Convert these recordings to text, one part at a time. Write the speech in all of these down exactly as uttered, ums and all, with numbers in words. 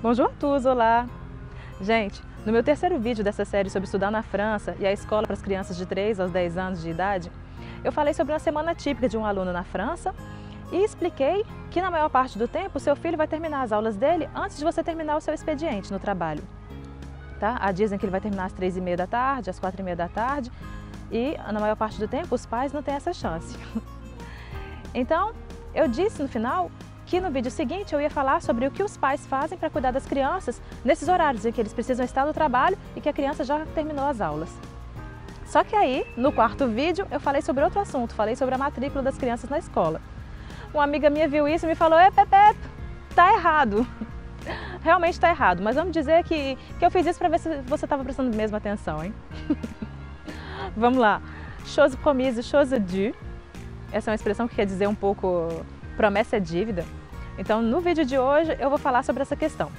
Bonjour à tous, olá! Gente, no meu terceiro vídeo dessa série sobre estudar na França e a escola para as crianças de três aos dez anos de idade, eu falei sobre uma semana típica de um aluno na França e expliquei que na maior parte do tempo seu filho vai terminar as aulas dele antes de você terminar o seu expediente no trabalho. Tá? Ah, dizem que ele vai terminar às três e meia da tarde, às quatro e meia da tarde e na maior parte do tempo os pais não têm essa chance. Então, eu disse no final que no vídeo seguinte eu ia falar sobre o que os pais fazem para cuidar das crianças nesses horários em que eles precisam estar no trabalho e que a criança já terminou as aulas. Só que aí, no quarto vídeo, eu falei sobre outro assunto, falei sobre a matrícula das crianças na escola. Uma amiga minha viu isso e me falou, é Pepe, tá errado. Realmente está errado, mas vamos dizer que, que eu fiz isso para ver se você estava prestando mesmo atenção, hein? Vamos lá. Chose promise, chose due. Essa é uma expressão que quer dizer um pouco promessa é dívida. Então, no vídeo de hoje, eu vou falar sobre essa questão.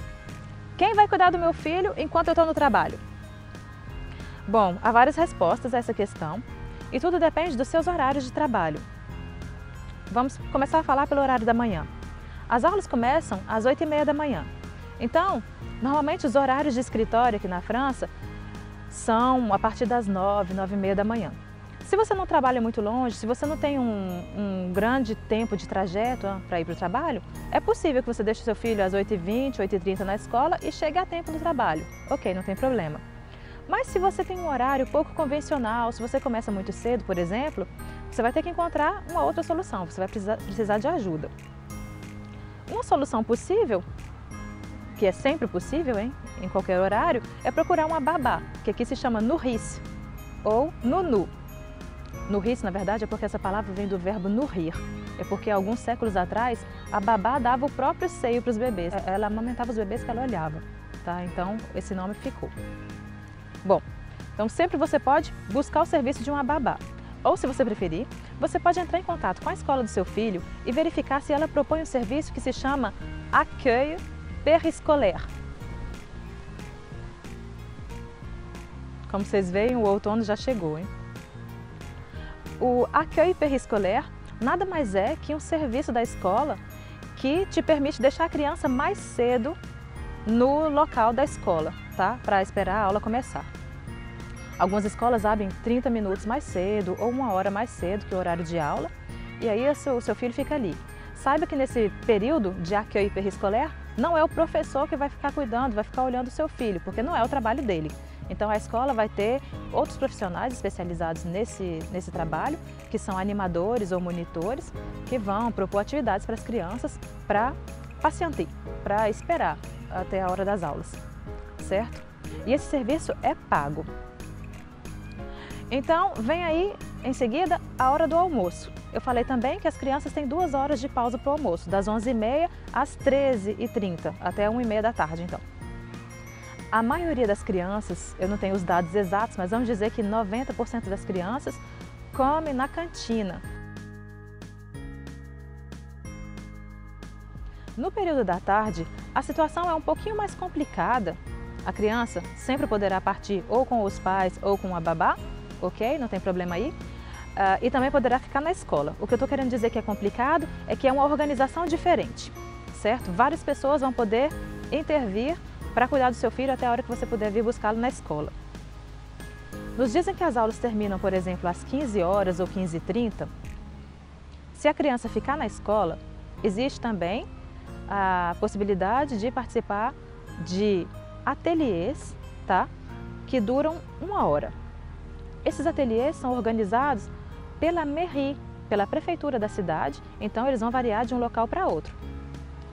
Quem vai cuidar do meu filho enquanto eu estou no trabalho? Bom, há várias respostas a essa questão e tudo depende dos seus horários de trabalho. Vamos começar a falar pelo horário da manhã. As aulas começam às oito e meia da manhã. Então, normalmente os horários de escritório aqui na França são a partir das nove, nove e meia da manhã. Se você não trabalha muito longe, se você não tem um, um grande tempo de trajeto para ir para o trabalho, é possível que você deixe seu filho às oito e vinte, oito e trinta na escola e chegue a tempo do trabalho. Ok, não tem problema. Mas se você tem um horário pouco convencional, se você começa muito cedo, por exemplo, você vai ter que encontrar uma outra solução, você vai precisar, precisar de ajuda. Uma solução possível, que é sempre possível, hein, em qualquer horário, é procurar uma babá, que aqui se chama nourrice ou nunu. Nourrice, na verdade, é porque essa palavra vem do verbo nourrir. É porque alguns séculos atrás, a babá dava o próprio seio para os bebês. Ela amamentava os bebês que ela olhava, tá? Então, esse nome ficou. Bom, então sempre você pode buscar o serviço de uma babá. Ou, se você preferir, você pode entrar em contato com a escola do seu filho e verificar se ela propõe um serviço que se chama Accueil Périscolaire. Como vocês veem, o outono já chegou, hein? O Accueil Périscolaire nada mais é que um serviço da escola que te permite deixar a criança mais cedo no local da escola, tá? Para esperar a aula começar. Algumas escolas abrem trinta minutos mais cedo ou uma hora mais cedo que o horário de aula e aí o seu filho fica ali. Saiba que nesse período de Accueil Périscolaire não é o professor que vai ficar cuidando, vai ficar olhando o seu filho, porque não é o trabalho dele. Então, a escola vai ter outros profissionais especializados nesse, nesse trabalho, que são animadores ou monitores, que vão propor atividades para as crianças para patienter, para esperar até a hora das aulas, certo? E esse serviço é pago. Então, vem aí, em seguida, a hora do almoço. Eu falei também que as crianças têm duas horas de pausa para o almoço, das onze e meia às treze e trinta, até uma e meia da tarde, então. A maioria das crianças, eu não tenho os dados exatos, mas vamos dizer que noventa por cento das crianças comem na cantina. No período da tarde, a situação é um pouquinho mais complicada. A criança sempre poderá partir ou com os pais ou com a babá, ok? Não tem problema aí. Uh, e também poderá ficar na escola. O que eu estou querendo dizer que é complicado é que é uma organização diferente, certo? Várias pessoas vão poder intervir para cuidar do seu filho até a hora que você puder vir buscá-lo na escola. Nos dias em que as aulas terminam, por exemplo, às quinze horas ou quinze e trinta, se a criança ficar na escola, existe também a possibilidade de participar de ateliês, tá? Que duram uma hora. Esses ateliês são organizados pela mairie, pela prefeitura da cidade, então eles vão variar de um local para outro.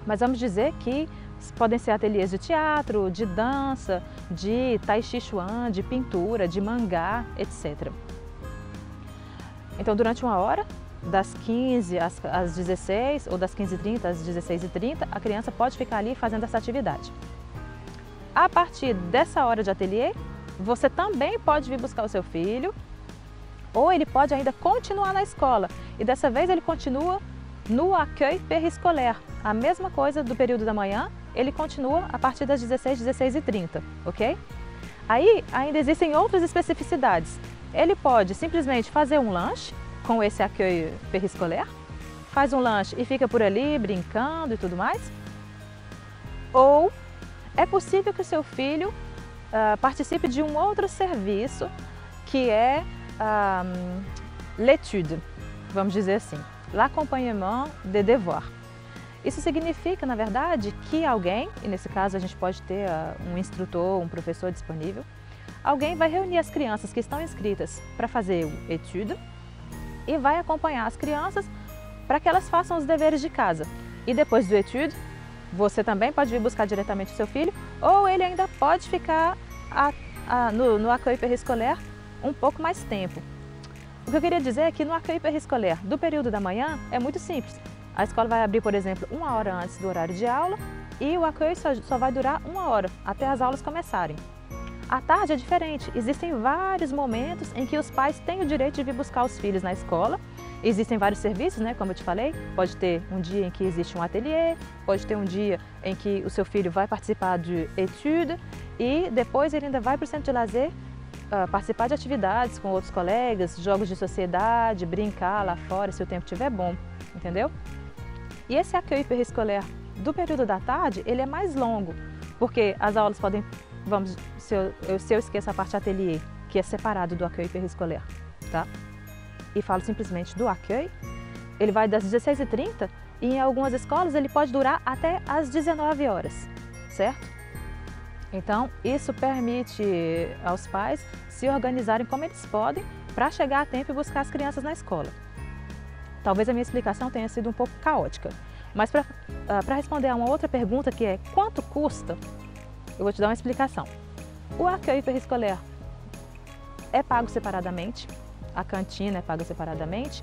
Mas vamos dizer que podem ser ateliês de teatro, de dança, de tai chi chuan, de pintura, de mangá, etcétera. Então, durante uma hora, das quinze às, às dezesseis ou das quinze e trinta às dezesseis e trinta, a criança pode ficar ali fazendo essa atividade. A partir dessa hora de ateliê, você também pode vir buscar o seu filho ou ele pode ainda continuar na escola e dessa vez ele continua no Accueil Périscolaire, a mesma coisa do período da manhã, ele continua a partir das dezesseis, dezesseis e trinta, ok? Aí ainda existem outras especificidades. Ele pode simplesmente fazer um lanche com esse Accueil Périscolaire, faz um lanche e fica por ali brincando e tudo mais. Ou é possível que o seu filho uh, participe de um outro serviço, que é uh, l'étude, vamos dizer assim, l'accompagnement des devoirs. Isso significa, na verdade, que alguém, e nesse caso a gente pode ter uh, um instrutor, um professor disponível, alguém vai reunir as crianças que estão inscritas para fazer o étude e vai acompanhar as crianças para que elas façam os deveres de casa. E depois do étude, você também pode vir buscar diretamente o seu filho, ou ele ainda pode ficar a, a, no, no Accueil Périscolaire um pouco mais tempo. O que eu queria dizer é que no Accueil Périscolaire do período da manhã é muito simples. A escola vai abrir, por exemplo, uma hora antes do horário de aula e o accueil só, só vai durar uma hora, até as aulas começarem. À tarde é diferente, existem vários momentos em que os pais têm o direito de vir buscar os filhos na escola. Existem vários serviços, né? Como eu te falei, pode ter um dia em que existe um ateliê, pode ter um dia em que o seu filho vai participar de étude e depois ele ainda vai para o centro de lazer uh, participar de atividades com outros colegas, jogos de sociedade, brincar lá fora se o tempo estiver bom, entendeu? E esse accueil périscolaire do período da tarde, ele é mais longo, porque as aulas podem, vamos, se eu, se eu esqueço a parte ateliê, que é separado do accueil périscolaire, tá? E falo simplesmente do accueil, ele vai das dezesseis e trinta e em algumas escolas ele pode durar até as dezenove horas, certo? Então isso permite aos pais se organizarem como eles podem para chegar a tempo e buscar as crianças na escola. Talvez a minha explicação tenha sido um pouco caótica, mas para uh, responder a uma outra pergunta, que é quanto custa, eu vou te dar uma explicação. O accueil périscolaire é pago separadamente, a cantina é paga separadamente,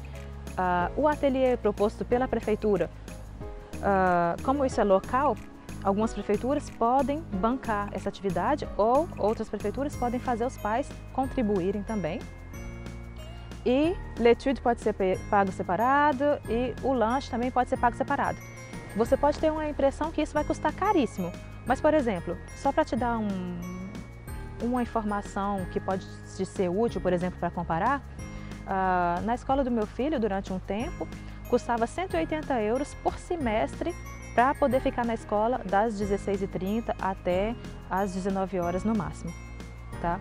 uh, o ateliê proposto pela prefeitura, uh, como isso é local, algumas prefeituras podem bancar essa atividade ou outras prefeituras podem fazer os pais contribuírem também. E l'étude pode ser pago separado e o lanche também pode ser pago separado. Você pode ter uma impressão que isso vai custar caríssimo, mas, por exemplo, só para te dar um, uma informação que pode te ser útil, por exemplo, para comparar, Uh, na escola do meu filho, durante um tempo, custava cento e oitenta euros por semestre para poder ficar na escola das dezesseis e trinta até as dezenove horas no máximo, tá?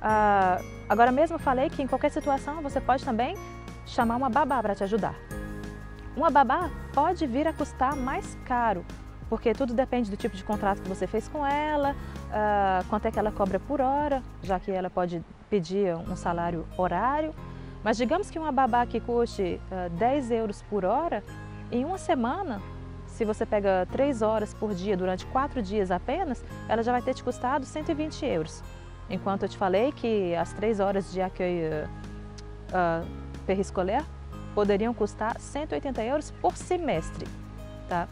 Uh, agora mesmo eu falei que em qualquer situação você pode também chamar uma babá para te ajudar. Uma babá pode vir a custar mais caro, porque tudo depende do tipo de contrato que você fez com ela, uh, quanto é que ela cobra por hora, já que ela pode pedir um salário horário. Mas digamos que uma babá que custe uh, dez euros por hora, em uma semana, se você pega três horas por dia, durante quatro dias apenas, ela já vai ter te custado cento e vinte euros. Enquanto eu te falei que as três horas de accueil uh, périscolaire poderiam custar cento e oitenta euros por semestre, tá?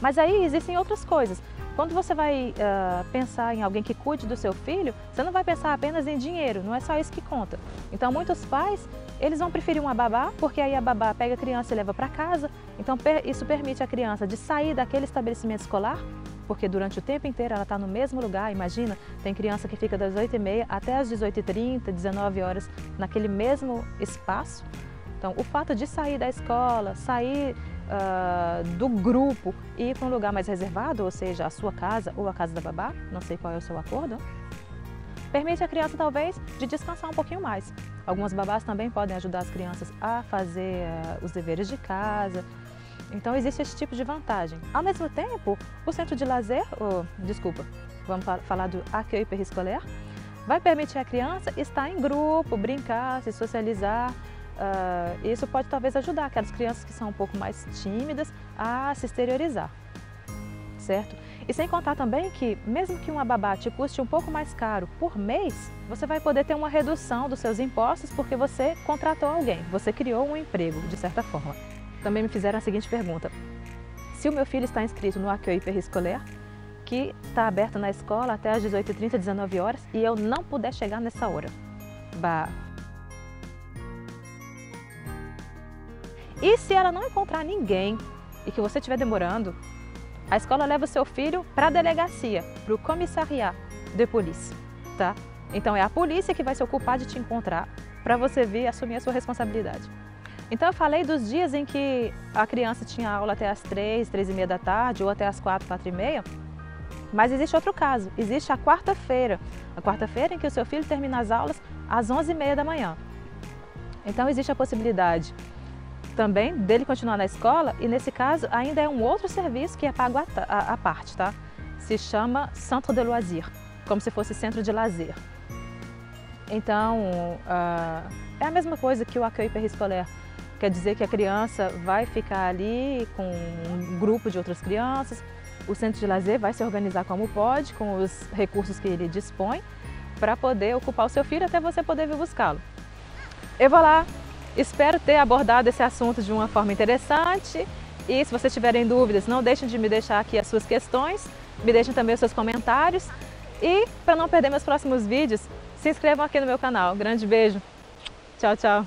Mas aí existem outras coisas. Quando você vai uh, pensar em alguém que cuide do seu filho, você não vai pensar apenas em dinheiro, não é só isso que conta. Então muitos pais, eles vão preferir uma babá, porque aí a babá pega a criança e leva para casa. Então isso permite a criança de sair daquele estabelecimento escolar, porque durante o tempo inteiro ela está no mesmo lugar. Imagina, tem criança que fica das oito e meia até as dezoito e trinta, dezenove horas naquele mesmo espaço. Então o fato de sair da escola, sair Uh, do grupo e ir para um lugar mais reservado, ou seja, a sua casa ou a casa da babá, não sei qual é o seu acordo, permite à criança talvez de descansar um pouquinho mais. Algumas babás também podem ajudar as crianças a fazer uh, os deveres de casa, então existe esse tipo de vantagem. Ao mesmo tempo, o centro de lazer, ou, desculpa, vamos falar do accueil périscolaire, vai permitir à criança estar em grupo, brincar, se socializar. Uh, isso pode talvez ajudar aquelas crianças que são um pouco mais tímidas a se exteriorizar, certo? E sem contar também que, mesmo que uma babá te custe um pouco mais caro por mês, você vai poder ter uma redução dos seus impostos porque você contratou alguém, você criou um emprego, de certa forma. Também me fizeram a seguinte pergunta: se o meu filho está inscrito no Accueil Périscolaire, que está aberto na escola até as dezoito e trinta, dezenove horas, e eu não puder chegar nessa hora, bah! E se ela não encontrar ninguém e que você estiver demorando, a escola leva o seu filho para a delegacia, para o commissariat de polícia, tá? Então é a polícia que vai se ocupar de te encontrar para você vir assumir a sua responsabilidade. Então eu falei dos dias em que a criança tinha aula até as três, três e meia da tarde ou até as quatro, quatro e meia. Mas existe outro caso, existe a quarta-feira, a quarta-feira em que o seu filho termina as aulas às onze e meia da manhã. Então existe a possibilidade também dele continuar na escola e nesse caso ainda é um outro serviço que é pago à parte, tá? Se chama Centre de Loisir, como se fosse centro de lazer. Então, uh, é a mesma coisa que o Accueil Périscolaire. Quer dizer que a criança vai ficar ali com um grupo de outras crianças, o centro de lazer vai se organizar como pode, com os recursos que ele dispõe, para poder ocupar o seu filho até você poder vir buscá-lo. Eu vou lá, espero ter abordado esse assunto de uma forma interessante e se vocês tiverem dúvidas, não deixem de me deixar aqui as suas questões, me deixem também os seus comentários e para não perder meus próximos vídeos, se inscrevam aqui no meu canal. Grande beijo, tchau, tchau!